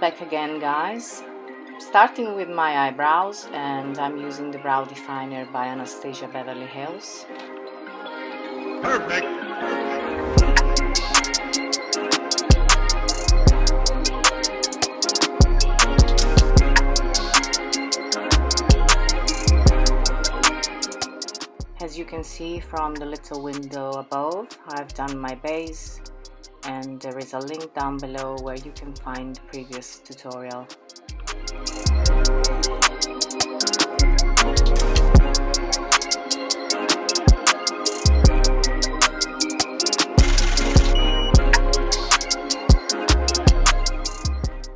back again, guys, starting with my eyebrows, and I'm using the Brow Definer by Anastasia Beverly Hills. Perfect. As you can see from the little window above, I've done my base, and there is a link down below where you can find the previous tutorial.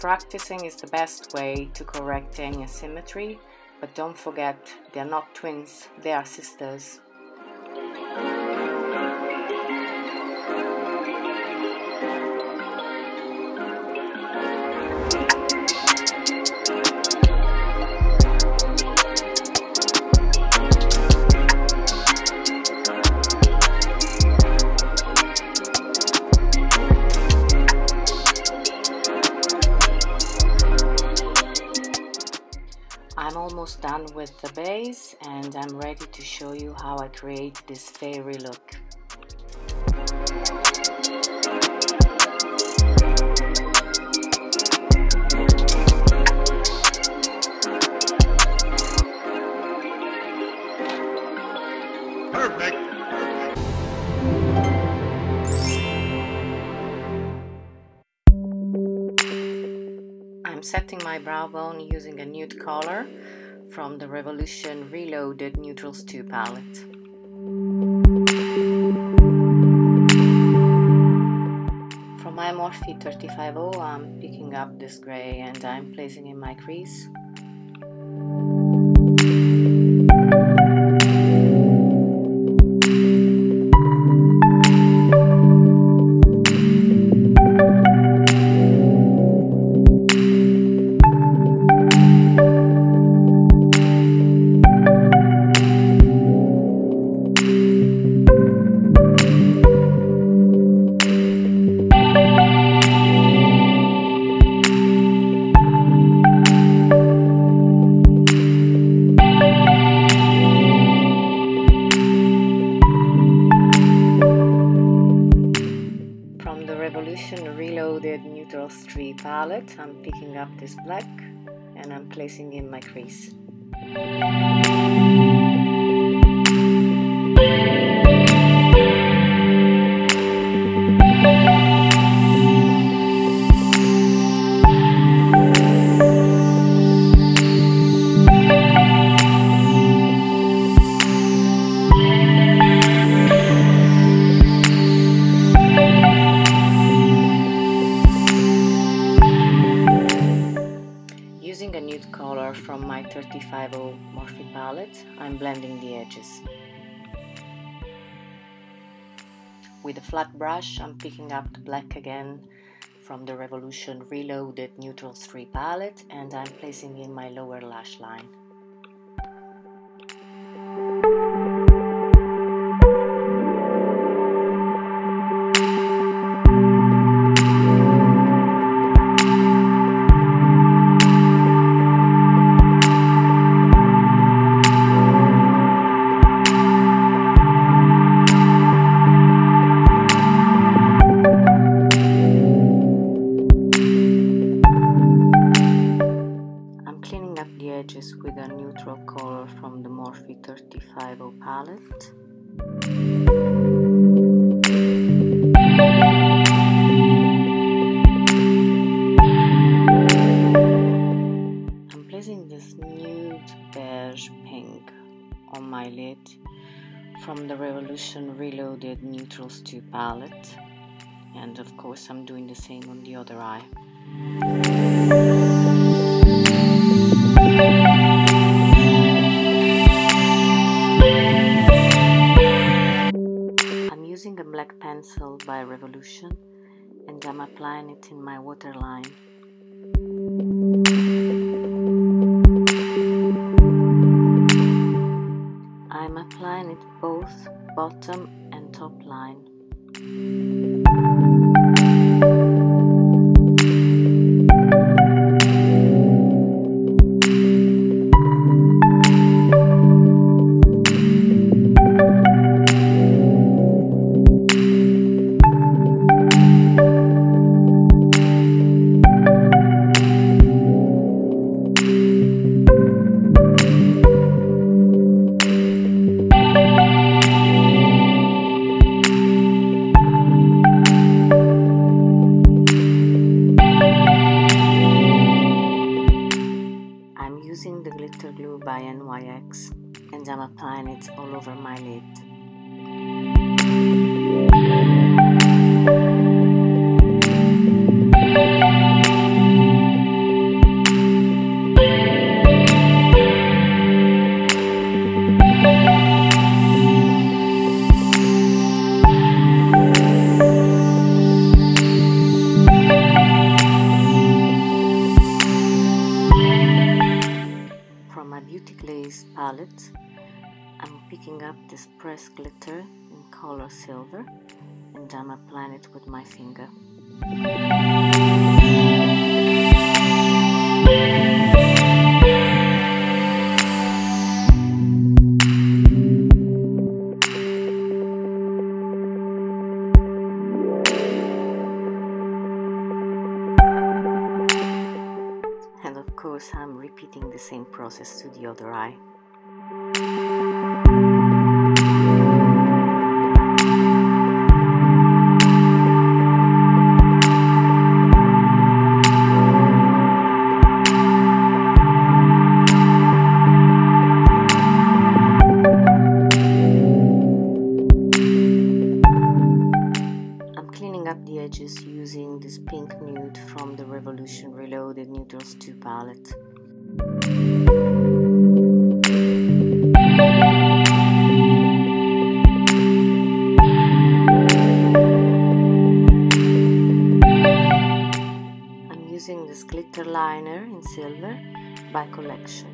Practicing is the best way to correct any asymmetry. But don't forget, they are not twins, they are sisters. I'm almost done with the base, and I'm ready to show you how I create this fairy look. Perfect. I'm setting my brow bone using a nude color from the Revolution Reloaded Neutrals 2 palette. From my Morphe 35-0, I'm picking up this grey and I'm placing in my crease. Reloaded Neutrals 3 palette, I'm picking up this black and I'm placing in my crease. From my 35-0 Morphe palette, I'm blending the edges. With a flat brush, I'm picking up the black again from the Revolution Reloaded Neutrals 3 palette, and I'm placing in my lower lash line. With a neutral color from the Morphe 35-0 palette. I'm placing this nude beige pink on my lid from the Revolution Reloaded Neutrals 2 palette, and of course I'm doing the same on the other eye. Using a black pencil by Revolution, and I'm applying it in my waterline. I'm applying it both bottom and top line. means I'm applying it all over my lid. Beauty Glazed palette, I'm picking up this pressed glitter in color silver and I'm applying it with my finger. Of course, I'm repeating the same process to the other eye. I'm cleaning up the edges using this pink nude from the Revolution Reloaded Neutrals 2 palette. I'm using this glitter liner in silver by Collection.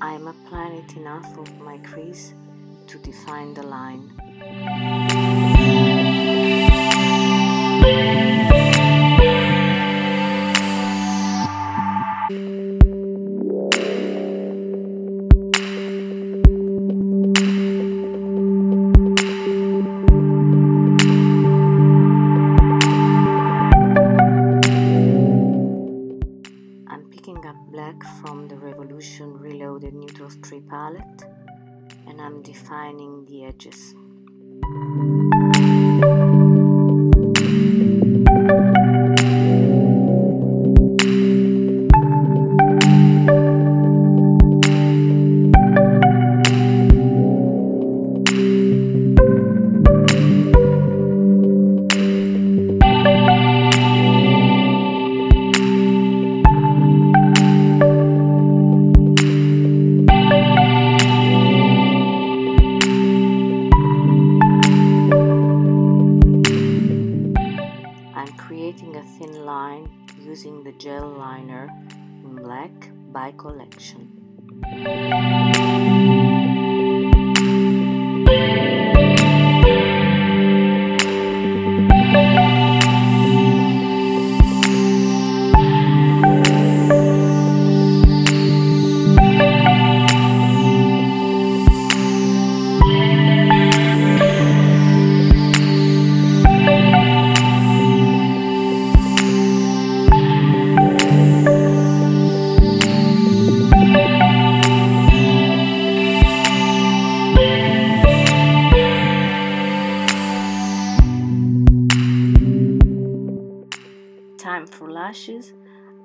I am applying it in half of my crease to define the line. From the Revolution Reloaded Neutrals 3 palette, and I'm defining the edges. Using the gel liner in black by Collection. Time for lashes.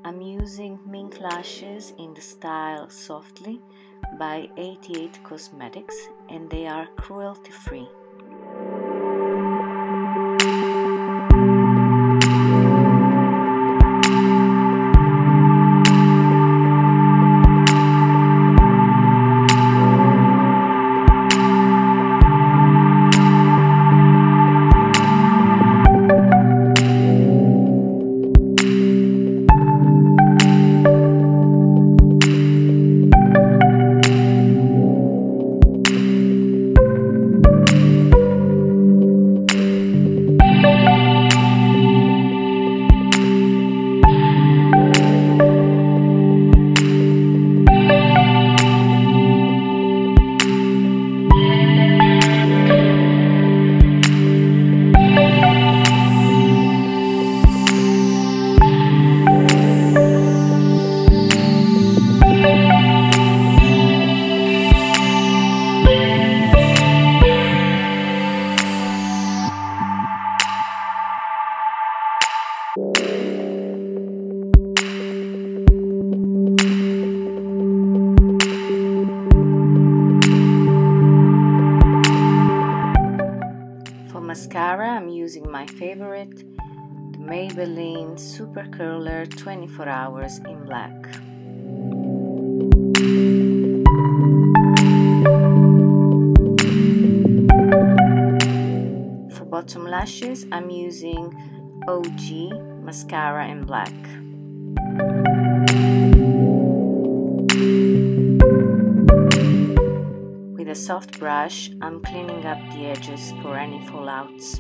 I'm using mink lashes in the style Softly by 88 Cosmetics, and they are cruelty free. Maybelline Super Curler 24 Hours in black. For bottom lashes, I'm using OG mascara in black. With a soft brush, I'm cleaning up the edges for any fallouts.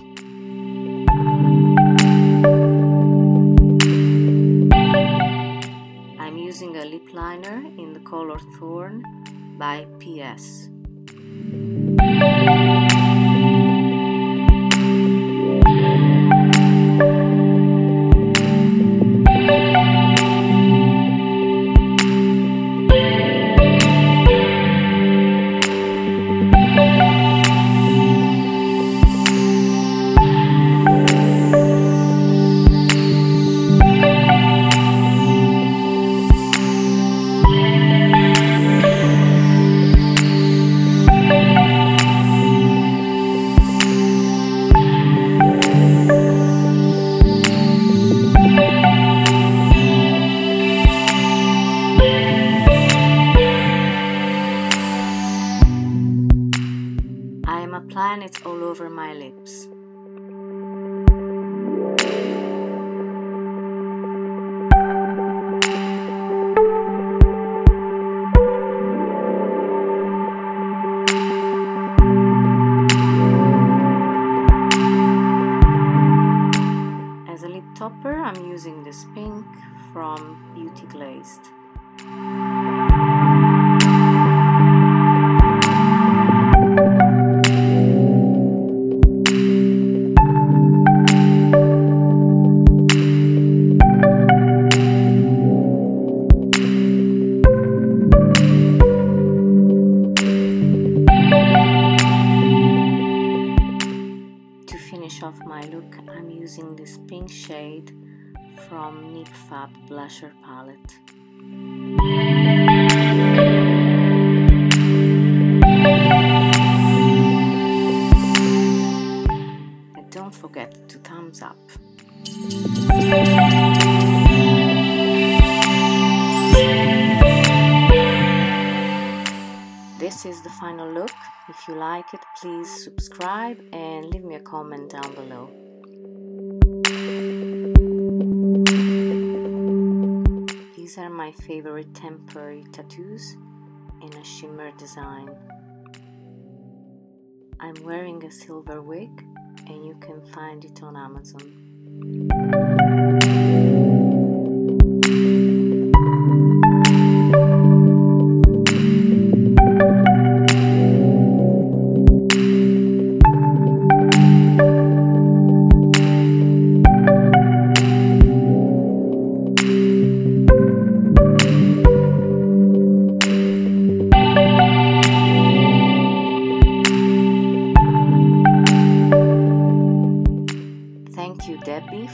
I'm using a lip liner in the color Thorn by P.S. Applying it all over my lips. As a lip topper, I'm using this pink from Beauty Glazed. Of my look, I'm using this pink shade from Nip Fab blusher palette. And don't forget to thumbs up. This is the final look. If you like it, please subscribe and leave me a comment down below. These are my favorite temporary tattoos in a shimmer design. I'm wearing a silver wig and you can find it on Amazon.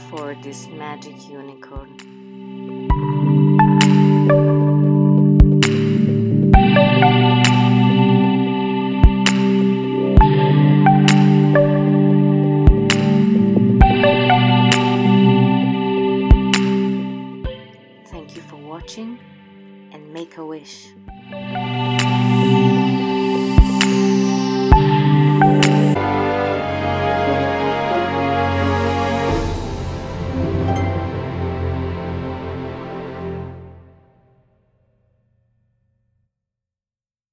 For this magic unicorn. Thank you for watching and make a wish.